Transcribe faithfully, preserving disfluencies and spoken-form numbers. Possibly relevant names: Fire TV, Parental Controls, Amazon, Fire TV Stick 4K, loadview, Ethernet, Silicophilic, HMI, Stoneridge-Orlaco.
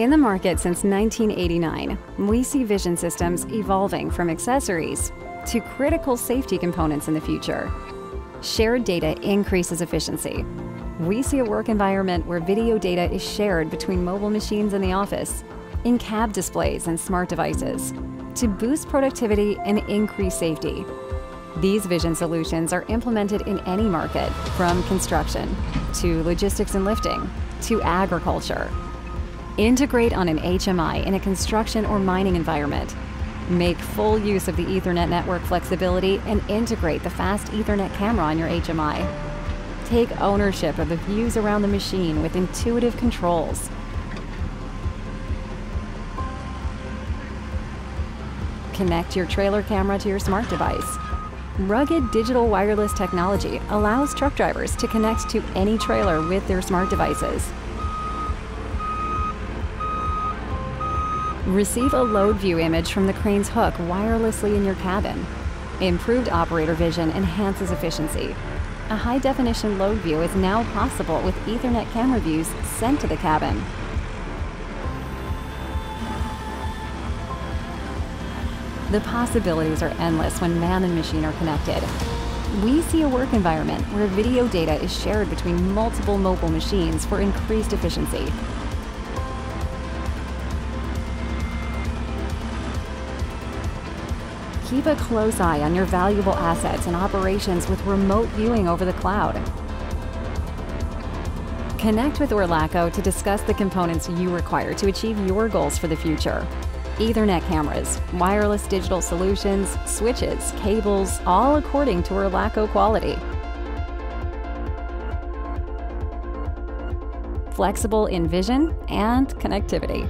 In the market since nineteen eighty-nine, we see vision systems evolving from accessories to critical safety components in the future. Shared data increases efficiency. We see a work environment where video data is shared between mobile machines in the office, in cab displays and smart devices, to boost productivity and increase safety. These vision solutions are implemented in any market, from construction, to logistics and lifting, to agriculture. Integrate on an H M I in a construction or mining environment. Make full use of the Ethernet network flexibility and integrate the fast Ethernet camera on your H M I. Take ownership of the views around the machine with intuitive controls. Connect your trailer camera to your smart device. Rugged digital wireless technology allows truck drivers to connect to any trailer with their smart devices. Receive a load view image from the crane's hook wirelessly in your cabin. Improved operator vision enhances efficiency. A high-definition load view is now possible with Ethernet camera views sent to the cabin. The possibilities are endless when man and machine are connected. We see a work environment where video data is shared between multiple mobile machines for increased efficiency. Keep a close eye on your valuable assets and operations with remote viewing over the cloud. Connect with Orlaco to discuss the components you require to achieve your goals for the future. Ethernet cameras, wireless digital solutions, switches, cables, all according to Orlaco quality. Flexible in vision and connectivity.